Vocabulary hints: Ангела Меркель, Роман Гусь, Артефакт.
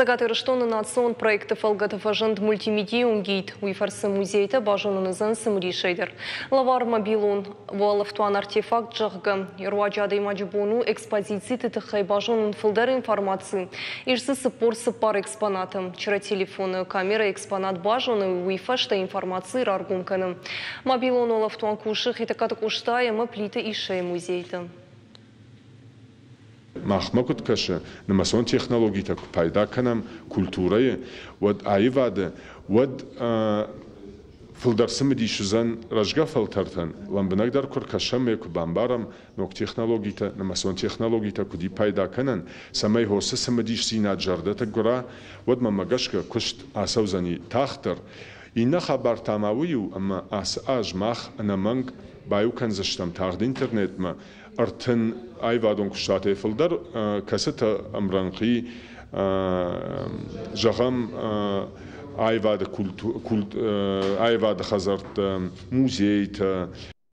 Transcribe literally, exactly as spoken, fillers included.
Сагатырштонын атсон проекты фалгатыфажент мультимедиа унгейт. Уйфарсы музейта бажонынызын сымри шейдер. Лавар мобилон вуалыфтуан артефакт жаггы. Руаджады маджибону экспозиции тытыхай бажонын фылдар информации. Ирсы сыпор сыпар экспонаты. Чыра телефоны, камера экспонат бажоны уйфашта информации раргумканы. Мобилон олафтуан кушых и такатык уштая маплиты и шей музейта. Махмакут каша, намасон технологии так пайда канам культурае, вот айвада, вот филдарсами дишузан рожга филтартан, ламбнагдар кор кашам яку бамбарам, нок технологии та, намасон технологии та куди пайда канан, самай хоса сами дишсина джарда та гора, вот мамагашка кушт асаузани тахтар, и нахабар тамавию, ама ас аж мах анаманг баюкан заштам тахд интернет ма. Артен айвадон куштате филдар касета амранки жагам айвад культ айвад хазарт музейта